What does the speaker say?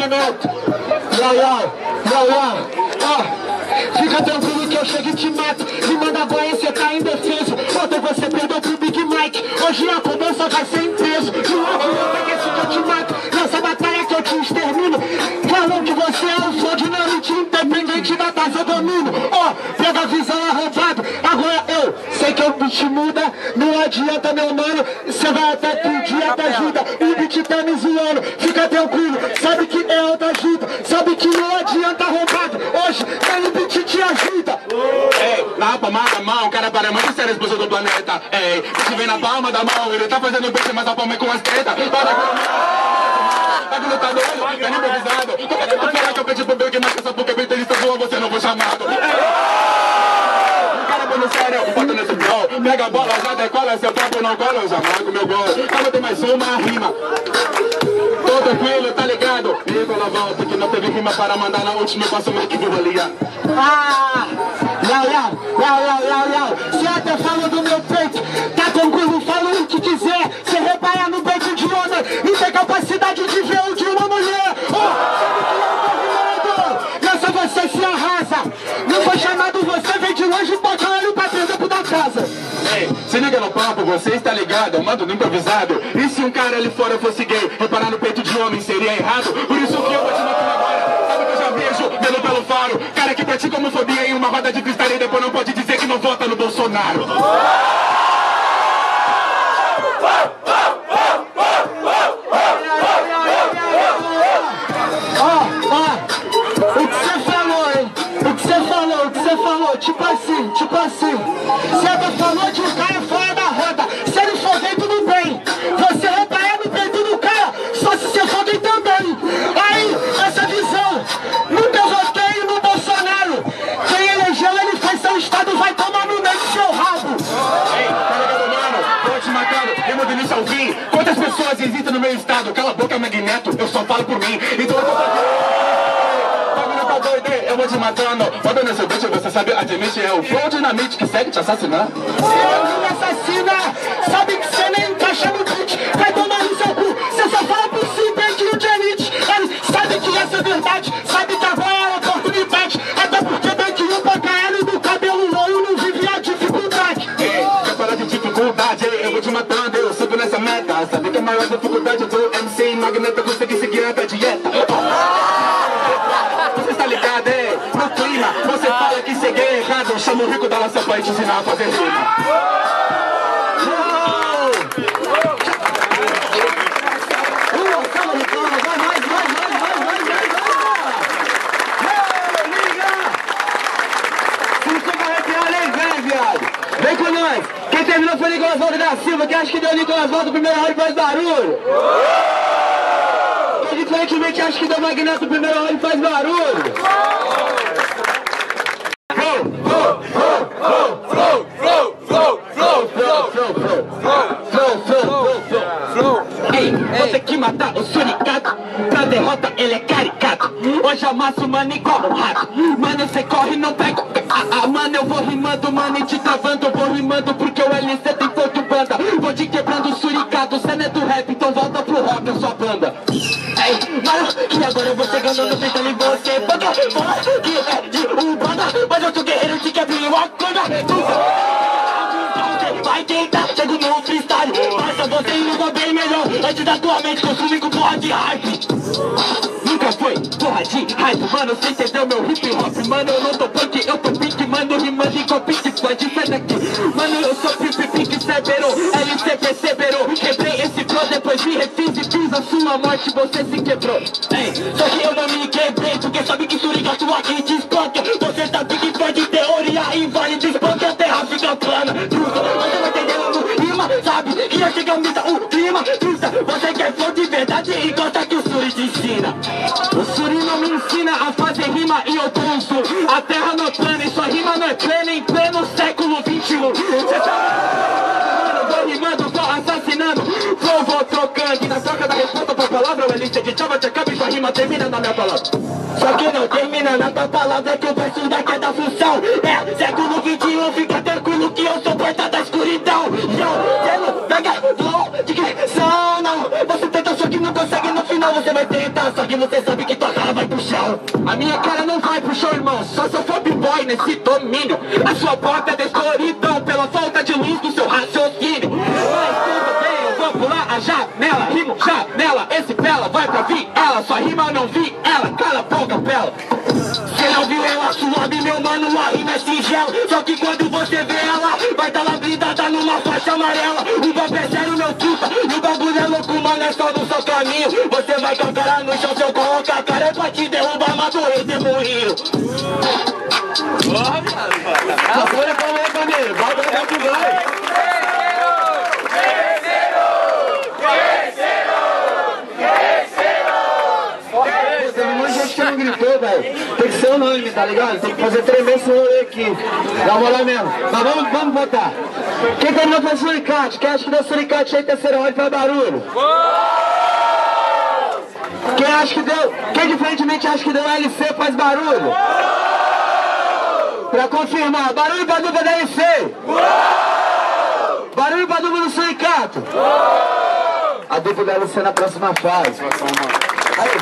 Magneto. Iau, iau, iau, iau. Ó, fica tranquilo que eu chego e te mato. Me manda agora, você tá indefeso. Ontem você perdeu pro Big Mike. Hoje a cobrança vai ser em peso. De novo eu mereço que eu te mato. Nessa batalha que eu te extermino. Falou que você é um fã de Naruto, independente da taça eu domino. Ó, pega a visão arrombada. Agora eu sei que o beat muda. Não adianta, meu mano, você vai até pedir até ajuda. O beat tá me zoando, fica tranquilo. Sabe que é outra ajuda, sabe que não adianta arrombado. Hoje, nem o beat te ajuda. Ei, na palma da mão, cara para a mão, você é a esposa do planeta. Ei, você vem na palma da mão, ele tá fazendo beat, mas a palma é com as tetas. Para com a mão, tá doido, tá improvisado. Como é que tu fala que eu pedi pro Big Mike, essa boca é bem triste, boa, você não foi chamado. Bota nesse gol, pega a bola, já decola. Seu papo não cola, eu já marco meu gol. Calma, tem mais uma rima. Tô tranquilo, tá ligado? E tô na volta que não teve rima para mandar na última. Eu passo mais que vou aliar. Ah, iau, iau, iau, iau, iau. Cê até fala do meu peito. Tá tranquilo, fala o que quiser. Cê repara no peito de homem. Não tem capacidade de ver o de uma mulher. Oh, nessa você se arrasa. Não foi chamado, você vem de longe pra cá. Casa. Ei, se liga no papo, você está ligado, eu mando no improvisado. E se um cara ali fora fosse gay, reparar no peito de homem seria errado. Por isso que eu vou te matar agora, sabe que eu já vejo, vendo pelo faro. Cara que pratica homofobia em uma roda de cristal e depois não pode dizer que não vota no Bolsonaro. Tipo assim, você até falou de um cara fora da roda. Se ele for gay, tudo bem. Você reparar no peito do cara, só se você for gay também. Aí, essa visão, nunca eu votei no Bolsonaro. Quem elegeu, ele fez seu estado, vai tomar no meio do seu rabo. Ei, tá ligado, mano? Tô te matando, lembro do início ao fim. Quantas pessoas existem no meu estado? Cala a boca, Magneto, eu só falo por mim. Então eu tô eu vou te matando, bota nesse beat, você sabe, admite, é o flow dinamite que segue te assassinar. Se eu me assassina, sabe que você nem encaixa no beat, vai tomar no seu cu, você só fala por si, perdido de elite. Eles sabem que essa é verdade, sabe que agora é a oportunidade, até porque daqui um pra caralho do cabelo louro não vive a dificuldade. Ei, quer falar de dificuldade, eu vou te matando, eu subo nessa meta, sabe que a maior dificuldade do MC Magneto consegue seguir a dieta. Você fala que cê é errado, eu chamo o rico da nossa pra te ensinar a fazer tudo. Vem com nós. Quem terminou foi o Nicolas Valdo da Silva. Quem acha que deu o Nicolas Valdo o primeiro round faz barulho? Quem diferentemente acha que deu o Magneto o primeiro round faz barulho? Você que matar o suricato, pra derrota ele é caricato. Hoje amasso o mano igual um rato. Mano, cê corre não pega. Mano, eu vou rimando, mano, e te travando. Eu vou rimando porque o LC tem foto banda. Vou te quebrando suricato, cê não é do rap, então volta pro rock, eu sou a banda. Ei, mano, e agora eu vou chegando no peito e você banca. Fala que é de Umbanda, mas eu sou guerreiro de quebra e Wakanda. Vai tentar, chego no freestyle. Passa você e luta bem melhor. Antes da tua mente consumir com porra de hype. Nunca foi porra de hype. Mano, cê entendeu meu hip hop. Mano, eu não tô punk, eu tô pink. Mano, rimando igual pink, pode ser daqui. Mano, eu sou pimp, pink, cerberou. LC perceberou. Quebrei esse flow, depois me refiz e fiz a sua morte. Você se quebrou. Ei, só que eu não me quebrei, porque sabe que suriga sua quem te espanca. Você sabe que pode teoria e vale de espanca. A terra fica plana, truta. Sabe que eu chego a missa, o clima pista. Você quer flow de verdade e gosta que o suri te ensina. O suri não me ensina a fazer rima e eu tô um sul. A terra não é plana e sua rima não é plena em pleno século 21. Cê tá mano, tô rimando, tô assassinando. Flow vou trocando e na troca da resposta pra palavra o elixir de chava te acaba e sua rima termina na minha palavra. Só que não termina na tua palavra que o verso daqui é da função. É, século 21, fica tranquilo que eu sou porta da escuridão. Você não pega, não, de questão, não. Você tenta, só que não consegue no final. final você vai tentar, só que você sabe que tua cara vai pro chão. A minha cara não vai pro chão, irmão, só se eu for b-boy nesse domínio. A sua porta é descoloridão pela falta de luz do seu raciocínio. Mas tudo bem, eu vou pular a janela. Rimo, janela, esse pela vai pra vir ela. Sua rima eu não vi ela, cala a boca, pela. Você não viu eu a suave, meu mano, a rima é singela. Só que quando você vê ela, vai tá lá blindada numa faixa amarela. O papo é sério, meu puta, e o bagulho é louco, mano, é só no seu caminho. Você vai com a cara no chão, se eu colocar a cara é pra te derrubar, mas eu morri. Bora, viado, bora, calma aí, família, bota o tempo, vai. Gritou, velho. Tem que ser unânime, tá ligado? Tem que fazer tremer esse rolê aqui. Dá uma olhada mesmo. Mas vamos votar. Quem terminou foi o Suricate. Quem acha que deu Suricate aí, terceira hora, faz barulho? Quem acha que deu... Quem diferentemente acha que deu LC, faz barulho? Pra confirmar. Barulho pra dupla da LC. Barulho pra dupla do Suricate. A dupla da LC na próxima fase. Aí.